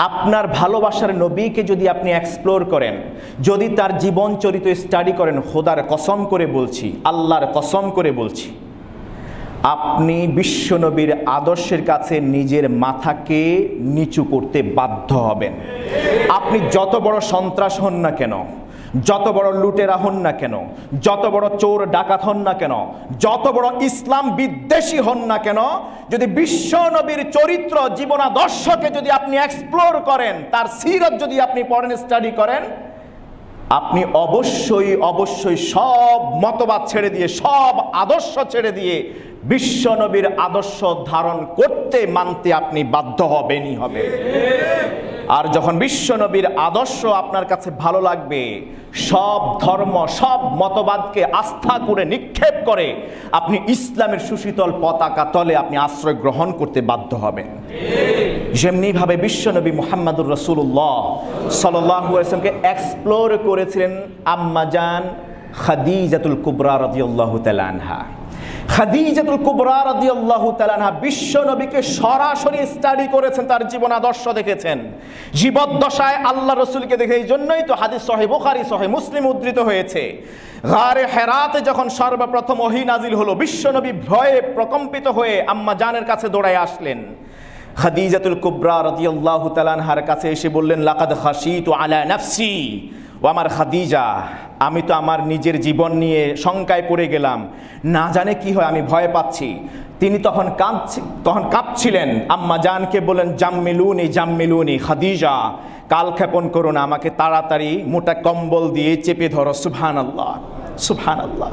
आपनार भालोबाशार नबीके जोदि आपनि एक्सप्लोर करें जोदि तार जीवन चरित्र स्टाडी करें खुदार कसम करे बोलछि आल्लाहर कसम करे बोलछि आपनि विश्व नबीर आदर्शेर काछे निजेर माथाके नीचू करते बाध्य हबेन। आपनि जत बड़ सन्त्रास हन ना केन, जत बड़ लुटेरा हन ना केन, जत बड़ चोर डाकात हन ना केन, जत बड़ इस्लाम विद्वेषी हन ना केन, यदि विश्व नबीर चरित्र जीवन आदर्शके यदि आपनि एक्सप्लोर करें, तार सीरत यदि आपनि पढ़ें स्टाडी करें, आपनि अवश्यई अवश्यई सब मतबाद छेड़े दिए सब आदर्श छेड़े दिए विश्व नबीर आदर्श धारण करते मानते आपनि बाध्य हबेनई हबेन। और जखन विश्व नबीर आदर्श आपनार काछे भालो लागबे सब धर्म सब मतबाद के आस्था करे निक्षेप करे आपनी इस्लामेर सुशीतल पताका तले आपनी आश्रय ग्रहण करते बाध्य हबेन। जेमनि भावे विश्व नबी मुहम्मदुर रसूलुल्लाह सल्लल्लाहु अलैहि वसल्लम के एक्सप्लोर करेछिलेन आम्मा जान खदीजातुल कुबरा रदियल्लाहु ताआला आनहा। खदीजातुल कुबरा रदियल्लाहु ताआला आनहा विश्व नबी के सरासरि स्टाडी करेছেন, তার जीवन आदर्श देखेছেন, जीवद्दशाয় आल्लाह रसूल के देखे। এইজন্যই তো হাদিস সহিহ বুখারী সহিহ মুসলিম উদ্ধৃত হয়েছে, গারে হেরাতে যখন সর্বপ্রথম ওহী নাজিল হলো বিশ্ব নবী ভয়ে প্রকম্পিত হয়ে আম্মা জানের কাছে দৌড়ায় আসলেন। খদিজাতুল কুবরা রাদিয়াল্লাহু তাআলা আনহার কাছে এসে বললেন, লাকাদ খাশিতু আলা নাফসি ও আমার খাদিজা, আমি তো আমার নিজের জীবন নিয়ে শঙ্কায় পড়ে গেলাম, না জানে কি হয়, আমি ভয় পাচ্ছি। তিনি তখন কাঁপছিলেন। আম্মা জানকে বলেন, জাম্মিলুনি জাম্মিলুনি, খাদিজা কালক্ষেপণ করো না, আমাকে তাড়াতাড়ি মোটা কম্বল দিয়ে চেপে ধরো। সুবহানাল্লাহ সুবহানাল্লাহ।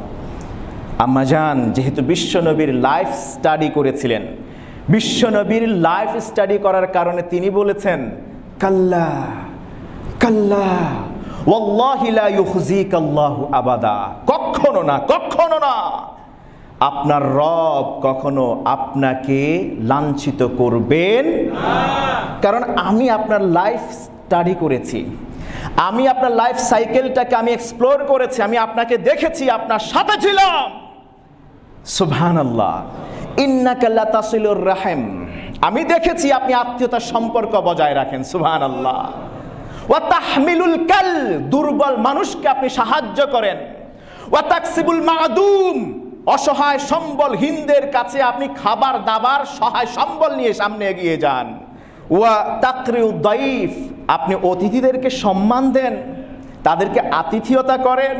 আম্মা জান যেহেতু বিশ্বনবীর লাইফ স্টাডি করেছিলেন, বিশ্বনবীর লাইফ স্টাডি করার কারণে তিনি বলেছেন, কাল্লা কাল্লা ওয়াল্লাহি লা ইউখজিকাল্লাহু আবাদা, কখনো না কখনো না, আপনার রব কখনো আপনাকে লাঞ্ছিত করবেন না। কারণ আমি আপনার লাইফ স্টাডি করেছি, আমি আপনার লাইফ সাইকেলটাকে আমি এক্সপ্লোর করেছি, আমি আপনাকে দেখেছি, আপনার সাথে ছিলাম। সুবহানাল্লাহ। ইন্নাকা লা তাসিলুর রাহিম, আমি দেখেছি আপনি আত্মীয়তার সম্পর্ক বজায় রাখেন। সুবহানাল্লাহ। ওয়া তাহমিলুল কাল, দুর্বল মানুষকে আপনি সাহায্য করেন। ওয়া তাকসিবুল মাদুম, অসহায় সম্বলহীনদের কাছে আপনি খাবার দাবার সহায় সম্বল নিয়ে সামনে এগিয়ে যান। ওয়া তাকরিউদ দাইফ, আপনি অতিথিদেরকে সম্মান দেন, তাদেরকে আতিথেয়তা করেন।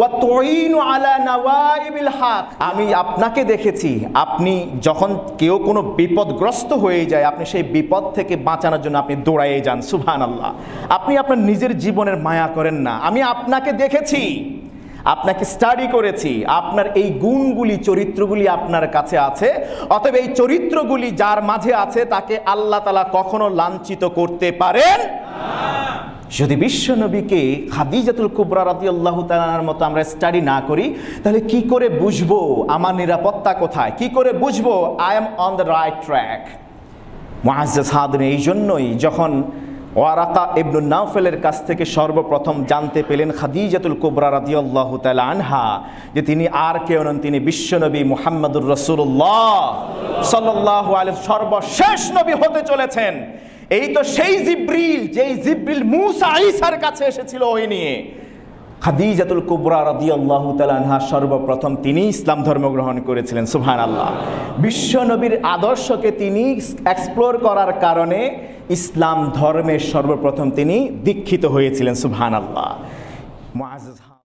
ওয়া তুইনু আলা নাওয়াইবিল হক, আমি আপনাকে দেখেছি আপনি যখন কেউ কোনো বিপদগ্রস্ত হয়ে যায় আপনি সেই বিপদ থেকে বাঁচানোর জন্য আপনি দৌড়াইয়ে যান। সুবহানাল্লাহ। আপনি আপনার নিজের জীবনের মায়া করেন না। আমি আপনাকে দেখেছি, আপনাকে স্টাডি করেছি, আপনার এই গুণগুলি চরিত্রগুলি আপনার কাছে আছে, অতএব এই চরিত্রগুলি যার মাঝে আছে তাকে আল্লাহ তাআলা কখনো লাঞ্ছিত করতে পারেন না। যদি বিশ্ব নবীকে খাদিজাতুল কুবরা রাদিয়াল্লাহু তাআলার মতো আমরা স্টাডি না করি তাহলে কি করে বুঝবো আমার নিরাপত্তা কোথায়, কি করে বুঝবো I am on the right track. মুআজ্জাজ হাদিরিন, এই জন্যই যখন ওয়ারাকা ইবনে নাফেলের কাছ থেকে সর্বপ্রথম জানতে পেলেন খাদিজাতুল কুবরা রাদিয়াল্লাহু তাআলা আনহা যে তিনি আর কেউ নন, তিনি বিশ্বনবী মুহাম্মদুর রাসূলুল্লাহ সাল্লাল্লাহু আলাইহি সর্বশেষ নবী হতে চলেছেন। এই তো সেই জিবরিল যেই জিবরিল মুসা ঈসার কাছে এসেছিল, ওই নিয়ে খাদিজাতুল কুবরা রাদিয়াল্লাহু তাআলা আনহা সর্বপ্রথম তিনি ইসলাম ধর্ম গ্রহণ করেছিলেন। সুবহানাল্লাহ। বিশ্ব নবীর আদর্শকে তিনি এক্সপ্লোর করার কারণে ইসলাম ধর্মে সর্বপ্রথম তিনি দীক্ষিত হয়েছিলেন। সুবহানাল্লাহ। মুআজ্জাজ